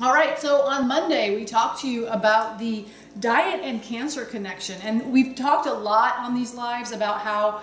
All right, so on Monday, we talked to you about the diet and cancer connection. And we've talked a lot on these lives about how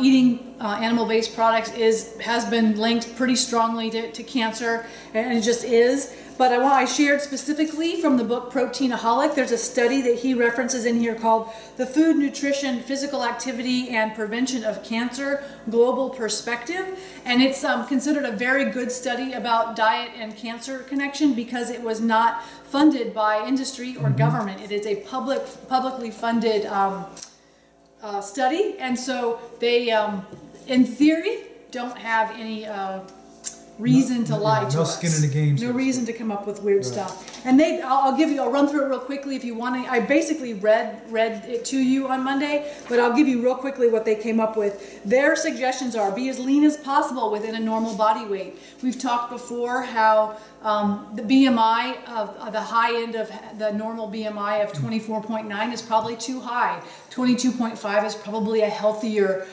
eating animal-based products has been linked pretty strongly to cancer, and it just is. But I shared specifically from the book Proteinaholic. There's a study that he references in here called The Food, Nutrition, Physical Activity, and Prevention of Cancer, Global Perspective. And it's considered a very good study about diet and cancer connection because it was not funded by industry or government. It is a publicly funded study. And so they, in theory, don't have any reason to lie to us. No skin in the game. No reason to come up with weird stuff. And they, I'll run through it real quickly if you want to. I basically read it to you on Monday, but I'll give you real quickly what they came up with. Their suggestions are: be as lean as possible within a normal body weight. We've talked before how the BMI of the high end of the normal BMI of 24.9 is probably too high. 22.5 is probably a healthier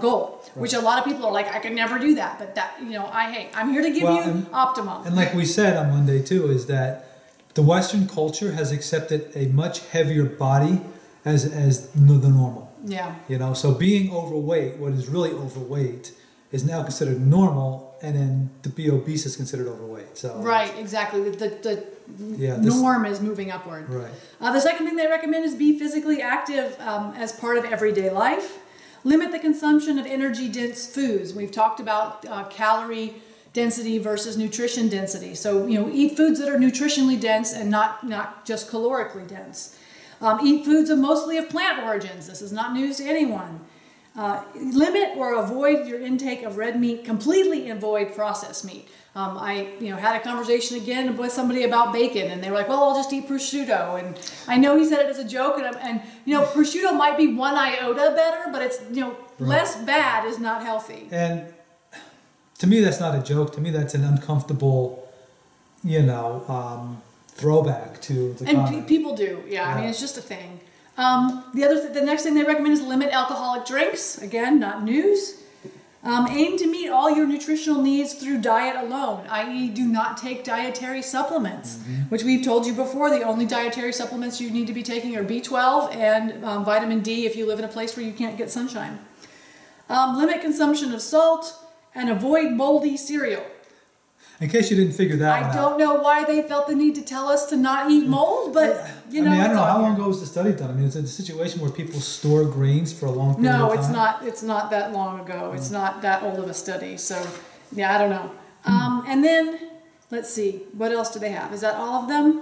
goal, which a lot of people are like, I can never do that. But that, you know, hey, I'm here to give you optimum. And like we said on Monday too, is that the Western culture has accepted a much heavier body as the normal. Yeah. You know, so being overweight, what is really overweight, is now considered normal, and then to be obese is considered overweight. So right, exactly. The norm is moving upward. Right. The second thing they recommend is be physically active as part of everyday life. Limit the consumption of energy-dense foods. We've talked about calorie density versus nutrition density. So, you know, eat foods that are nutritionally dense and not just calorically dense. Eat foods mostly of plant origins. This is not news to anyone. Limit or avoid your intake of red meat. Completely avoid processed meat. I had a conversation again with somebody about bacon, and they were like, well, I'll just eat prosciutto. And I know he said it as a joke, and prosciutto might be one iota better, but it's, less bad is not healthy. And to me, that's not a joke. To me, that's an uncomfortable, throwback to the comment. And people do, yeah. I mean, it's just a thing. The next thing they recommend is limit alcoholic drinks. Again, not news. Aim to meet all your nutritional needs through diet alone, i.e. do not take dietary supplements, which we've told you before. The only dietary supplements you need to be taking are B12 and vitamin D if you live in a place where you can't get sunshine. Limit consumption of salt and avoid moldy cereal. In case you didn't figure that out. I don't know why they felt the need to tell us to not eat mold, but, I don't know. How long ago was the study done? I mean, it's a situation where people store grains for a long period of time. No, it's not that long ago. It's not that old of a study. So, yeah, I don't know. And then, let's see. What else do they have? Is that all of them?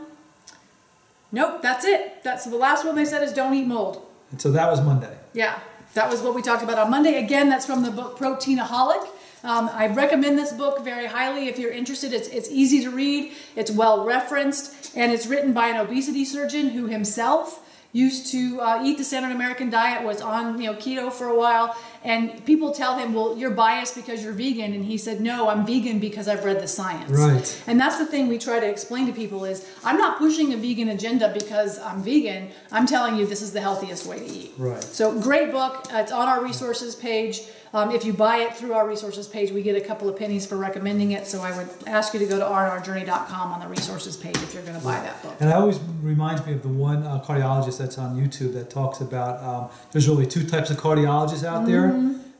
Nope, that's it. That's the last one they said is don't eat mold. And so that was Monday. Yeah, that was what we talked about on Monday. Again, that's from the book Proteinaholic. I recommend this book very highly if you're interested. It's easy to read, it's well referenced, and it's written by an obesity surgeon who himself used to eat the standard American diet, was on keto for a while, and people tell him, well, you're biased because you're vegan, and he said, no, I'm vegan because I've read the science. Right. And that's the thing we try to explain to people is, I'm not pushing a vegan agenda because I'm vegan, I'm telling you this is the healthiest way to eat. Right. So great book, it's on our resources page. If you buy it through our resources page, we get a couple of pennies for recommending it. So I would ask you to go to rnrjourney.com on the resources page if you're going to buy that book. And it always reminds me of the one cardiologist that's on YouTube that talks about there's really two types of cardiologists out there,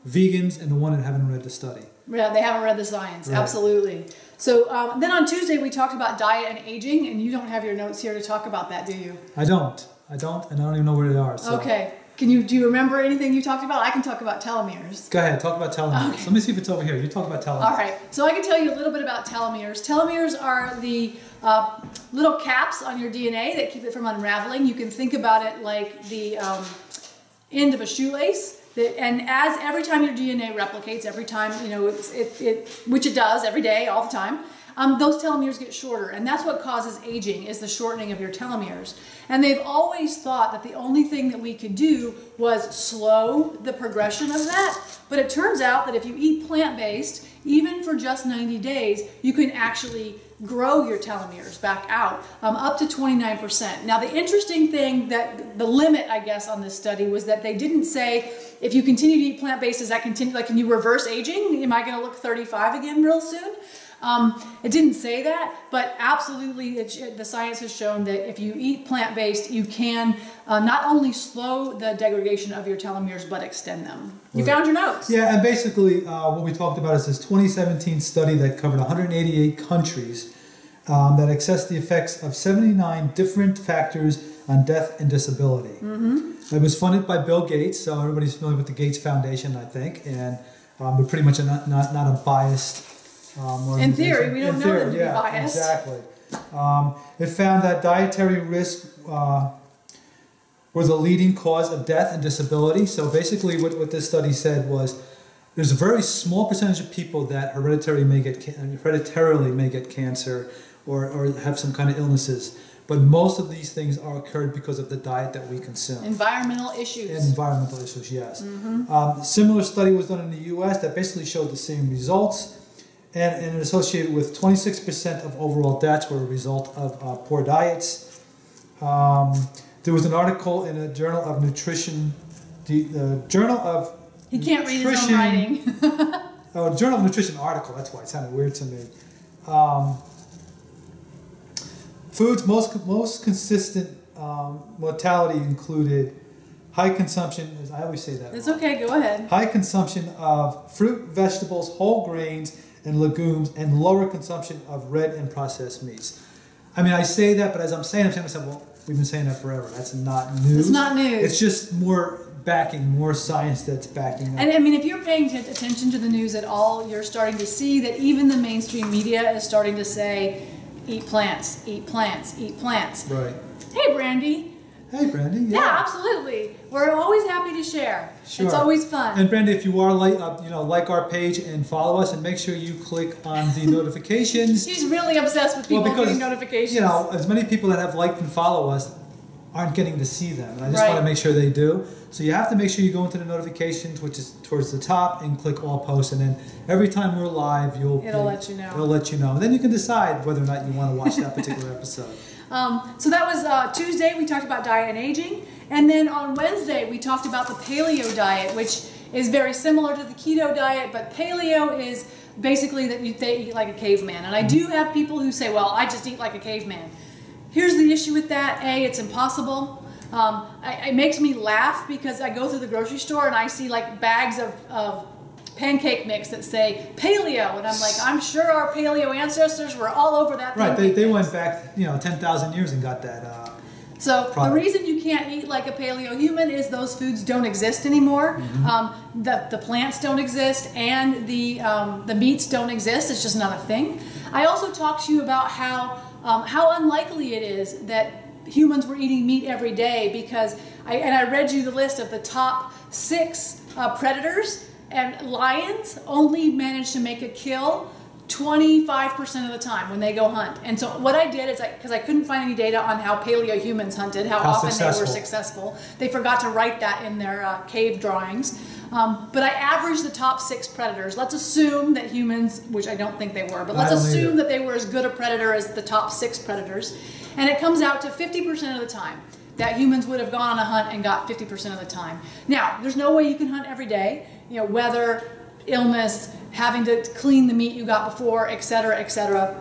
vegans and the one that haven't read the study. Yeah, they haven't read the science. Right. Absolutely. So then on Tuesday, we talked about diet and aging, and you don't have your notes here to talk about that, do you? I don't, and I don't even know where they are. So. Okay. Do you remember anything you talked about? I can talk about telomeres. Go ahead, talk about telomeres. Okay. Let me see if it's over here. You talk about telomeres. All right, so I can tell you a little bit about telomeres. Telomeres are the little caps on your DNA that keep it from unraveling. You can think about it like the end of a shoelace. And as every time your DNA replicates, every time, which it does every day, all the time, those telomeres get shorter, and that's what causes aging, is the shortening of your telomeres. And they've always thought that the only thing that we could do was slow the progression of that, but it turns out that if you eat plant-based, even for just 90 days, you can actually grow your telomeres back out up to 29%. Now the interesting thing, that the limit, I guess, on this study was that they didn't say if you continue to eat plant-based, does that continue? Like, can you reverse aging? Am I going to look 35 again real soon? It didn't say that, but absolutely the science has shown that if you eat plant-based, you can not only slow the degradation of your telomeres, but extend them. You found your notes. Yeah, and basically what we talked about is this 2017 study that covered 188 countries that assessed the effects of 79 different factors on death and disability. Mm-hmm. It was funded by Bill Gates, so everybody's familiar with the Gates Foundation, I think, and we're pretty much not a biased... in theory, we don't know them to be biased. Exactly. It found that dietary risk were the leading cause of death and disability. So basically what this study said was there's a very small percentage of people that hereditarily may get cancer or have some kind of illnesses. But most of these things are occurred because of the diet that we consume. Environmental issues. Environmental issues, yes. Mm-hmm. Similar study was done in the U.S. that basically showed the same results. And associated with 26% of overall deaths were a result of poor diets. There was an article in a journal of nutrition, the Journal of Nutrition. He can't read his own writing. Oh, Journal of Nutrition article, that's why it sounded weird to me. Foods most consistent mortality included high consumption, I always say that. It's okay, go ahead. High consumption of fruit, vegetables, whole grains, and legumes, and lower consumption of red and processed meats. I mean, I say that, but as I'm saying to myself, well, we've been saying that forever. That's not news. It's not news. It's just more more science that's backing up. And I mean, if you're paying attention to the news at all, you're starting to see that even the mainstream media is starting to say, eat plants, eat plants, eat plants. Right. Hey, Brandy. Hey, Brandy. Yeah. Yeah, absolutely. We're always happy to share. Sure. It's always fun. And Brandy, if you are like our page and follow us, and make sure you click on the notifications. She's really obsessed with people getting notifications. You know, as many people that have liked and follow us aren't getting to see them, and I just want to make sure they do. So you have to make sure you go into the notifications, which is towards the top, and click all posts, and then every time we're live, it'll let you know. It'll let you know, and then you can decide whether or not you want to watch that particular episode. So that was Tuesday, we talked about diet and aging. And then on Wednesday, we talked about the paleo diet, which is very similar to the keto diet, but paleo is basically that they eat like a caveman. And I do have people who say, well, I just eat like a caveman. Here's the issue with that. A, it's impossible. It makes me laugh because I go through the grocery store and I see like bags of pancake mix that say paleo, and I'm like, I'm sure our paleo ancestors were all over that. Right, they went back, you know, 10,000 years and got that. So the reason you can't eat like a paleo human is those foods don't exist anymore. Mm-hmm. The plants don't exist, and the meats don't exist. It's just not a thing. I also talked to you about how unlikely it is that humans were eating meat every day, because I read you the list of the top 6 predators. And lions only manage to make a kill 25% of the time when they go hunt. And so what I did is, because I couldn't find any data on how paleo humans hunted, how often they were successful. They forgot to write that in their cave drawings. But I averaged the top 6 predators. Let's assume that humans, which I don't think they were, but let's assume that they were as good a predator as the top 6 predators. And it comes out to 50% of the time that humans would have gone on a hunt and got 50% of the time. Now, there's no way you can hunt every day. You know, weather, illness, having to clean the meat you got before, et cetera, et cetera.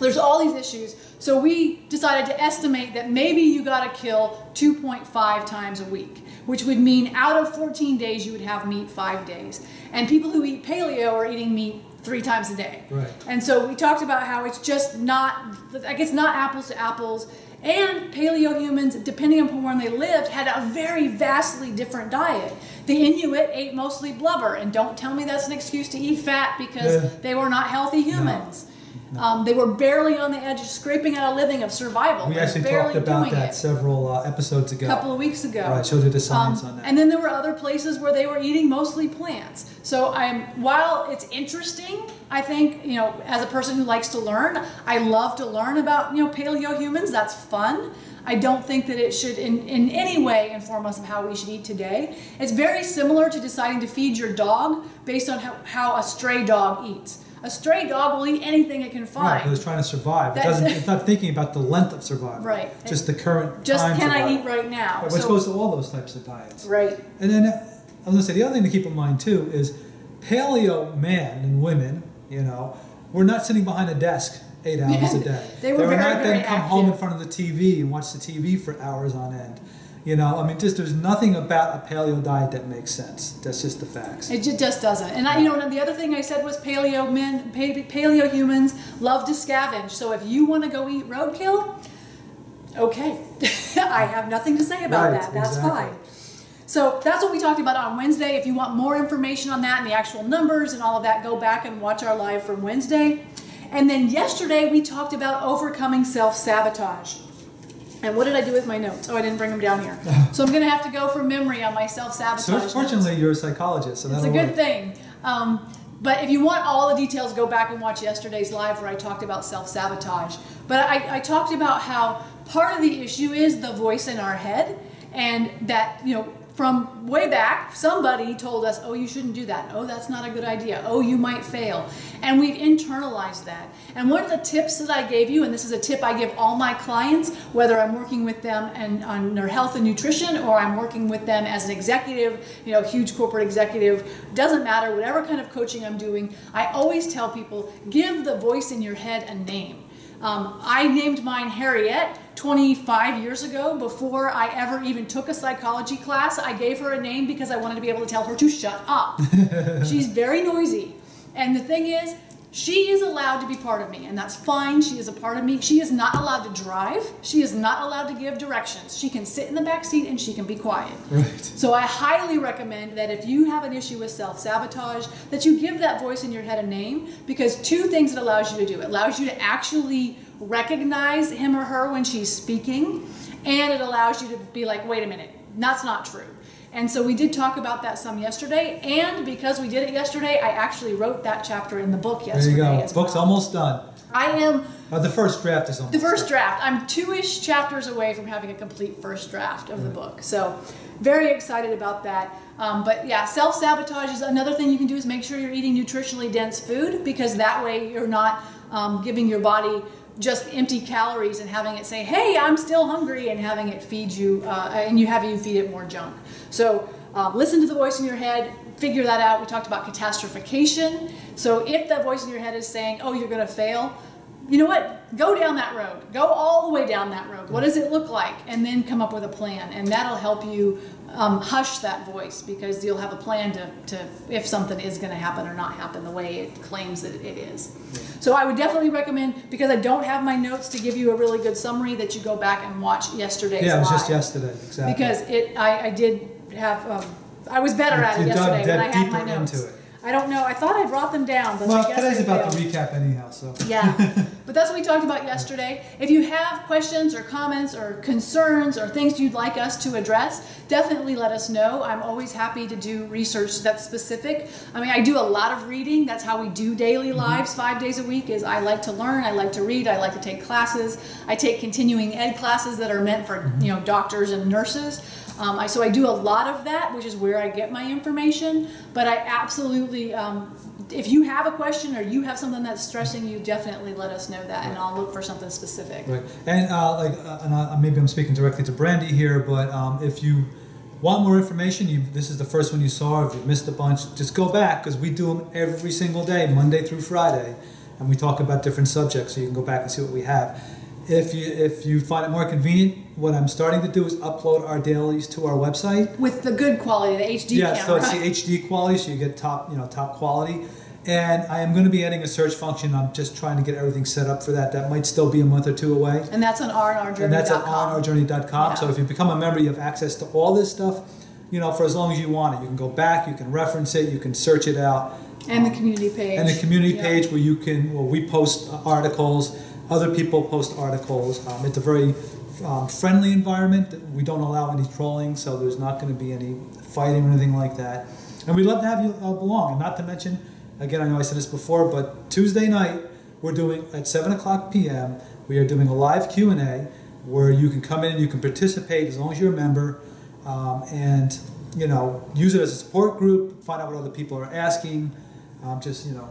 There's all these issues. So we decided to estimate that maybe you got to kill 2.5 times a week, which would mean out of 14 days you would have meat 5 days. And people who eat paleo are eating meat 3 times a day. Right. And so we talked about how it's just not, like, it's not apples to apples. And paleo humans, depending upon where they lived, had a very vastly different diet. The Inuit ate mostly blubber, and don't tell me that's an excuse to eat fat, because they were not healthy humans. No. They were barely on the edge of scraping out a living of survival. We actually talked about that several episodes ago. A couple of weeks ago. Right, showed you the science on that. And then there were other places where they were eating mostly plants. So while it's interesting, I think, you know, as a person who likes to learn, I love to learn about, you know, paleo humans. That's fun. I don't think that it should in any way inform us of how we should eat today. It's very similar to deciding to feed your dog based on how a stray dog eats. A stray dog will eat anything it can find. Right, because it's trying to survive. It's not thinking about the length of survival. Right. Just the current time. Just can I eat right now? Which goes to all those types of diets. Right. And then I was going to say, the other thing to keep in mind too is paleo men and women, you know, were not sitting behind a desk 8 hours a day. they were not then come home in front of the TV and watch the TV for hours on end. You know, I mean, just there's nothing about a paleo diet that makes sense. That's just the facts. It just doesn't. And I, you know, and the other thing I said was paleo men, paleo humans love to scavenge. So if you want to go eat roadkill, okay, I have nothing to say about that. That's fine. So that's what we talked about on Wednesday. If you want more information on that and the actual numbers and all of that, go back and watch our live from Wednesday. And then yesterday we talked about overcoming self-sabotage. And what did I do with my notes? Oh, I didn't bring them down here. So I'm going to have to go from memory on my self-sabotage. So fortunately, you're a psychologist. So that's a good thing. But if you want all the details, go back and watch yesterday's live where I talked about self-sabotage. But I talked about how part of the issue is the voice in our head, and that, you know, from way back, somebody told us, oh, you shouldn't do that. Oh, that's not a good idea. Oh, you might fail. And we've internalized that. And one of the tips that I gave you, and this is a tip I give all my clients, whether I'm working with them and on their health and nutrition, or I'm working with them as an executive, you know, huge corporate executive, doesn't matter, whatever kind of coaching I'm doing, I always tell people, give the voice in your head a name. I named mine Harriet 25 years ago, before I ever even took a psychology class. I gave her a name because I wanted to be able to tell her to shut up. She's very noisy. And the thing is, she is allowed to be part of me, and that's fine. She is a part of me. She is not allowed to drive. She is not allowed to give directions. She can sit in the back seat and she can be quiet. Right. So I highly recommend that if you have an issue with self-sabotage, that you give that voice in your head a name, because two things it allows you to do. It allows you to actually recognize him or her when she's speaking, and it allows you to be like, wait a minute, that's not true. And so we did talk about that some yesterday, and because we did it yesterday, I actually wrote that chapter in the book yesterday. There you go. The book's almost done. I am... the first draft is almost done. The first draft. I'm 2-ish chapters away from having a complete first draft of the book. So very excited about that. But yeah, self-sabotage is another thing you can do, is make sure you're eating nutritionally dense food, because that way you're not giving your body just empty calories and having it say, hey, I'm still hungry, and having it feed you, and you have you feed it more junk. So listen to the voice in your head, figure that out. We talked about catastrophication. So if that voice in your head is saying, oh, you're going to fail, you know what? Go down that road. Go all the way down that road. What does it look like? And then come up with a plan, and that'll help you hush that voice, because you'll have a plan to if something is going to happen or not happen the way it claims that it is. So I would definitely recommend, because I don't have my notes to give you a really good summary, that you go back and watch yesterday's live. Yeah, it was just yesterday, exactly. Because it, I did have, I was better at it yesterday when I had my notes. Into it. I don't know. I thought I brought them down, but well, I guess today's about the recap anyhow, so. Yeah, but that's what we talked about yesterday. If you have questions or comments or concerns or things you'd like us to address, definitely let us know. I'm always happy to do research that's specific. I mean, I do a lot of reading. That's how we do daily lives 5 days a week, is I like to learn, I like to read, I like to take classes. I take continuing ed classes that are meant for, you know, doctors and nurses. So I do a lot of that, which is where I get my information. But I absolutely, if you have a question or you have something that's stressing you, definitely let us know that, and I'll look for something specific. Right. And maybe I'm speaking directly to Brandy here, but if you want more information, this is the first one you saw. If you've missed a bunch, just go back, because we do them every single day, Monday through Friday, and we talk about different subjects, so you can go back and see what we have. If you find it more convenient, what I'm starting to do is upload our dailies to our website with the good quality, the HD. Yeah, camera. So it's the HD quality, so you get top quality. And I am going to be adding a search function. I'm just trying to get everything set up for that. That might still be a month or two away. And that's on rnrjourney.com. And that's at rnrjourney.com. Yeah. So if you become a member, you have access to all this stuff, you know, for as long as you want it. You can go back, you can reference it, you can search it out. And the community page. And the community page where you can, well, we post articles. Other people post articles. It's a very friendly environment. We don't allow any trolling, so there's not going to be any fighting or anything like that. And we'd love to have you belong. And not to mention, again, I know I said this before, but Tuesday night we're doing, at 7:00 p.m., we are doing a live Q&A where you can come in and you can participate as long as you're a member, and, you know, use it as a support group, find out what other people are asking, just, you know,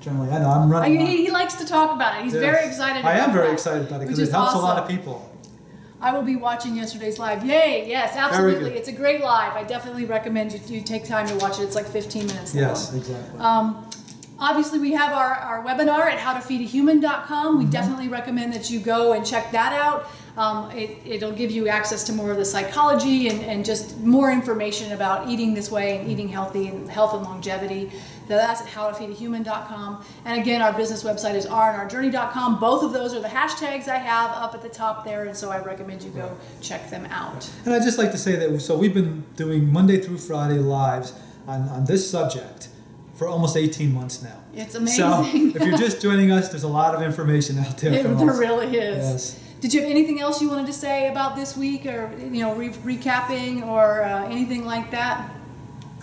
generally, I know I'm running. He likes to talk about it. He's very excited about it. I am very excited about it because it helps a lot of people. I will be watching yesterday's live. Yay, yes, absolutely. It's a great live. I definitely recommend you take time to watch it. It's like 15 minutes long. Yes, exactly. Obviously, we have our webinar at howtofeedahuman.com. We definitely recommend that you go and check that out. It'll give you access to more of the psychology and just more information about eating this way and eating healthy and health and longevity. So that's at howtofeedahuman.com. And again, our business website is rnrjourney.com. Both of those are the hashtags I have up at the top there, and so I recommend you go check them out. And I'd just like to say that, so we've been doing Monday through Friday lives on this subject for almost 18 months now. It's amazing. So if you're just joining us, there's a lot of information out there. There really is. Yes. Did you have anything else you wanted to say about this week, or recapping, or anything like that?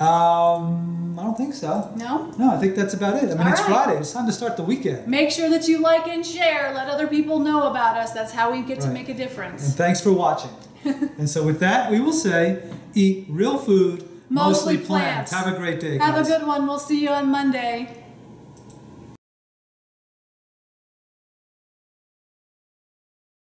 I don't think so. No? No, I think that's about it. I mean, it's Friday. It's time to start the weekend. Make sure that you like and share. Let other people know about us. That's how we get to make a difference. And thanks for watching. And so with that, we will say, eat real food, mostly plants. Have a great day, guys. Have a good one. We'll see you on Monday.